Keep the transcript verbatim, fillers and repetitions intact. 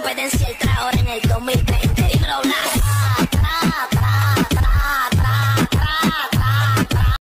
competencia el traor en el dos mil.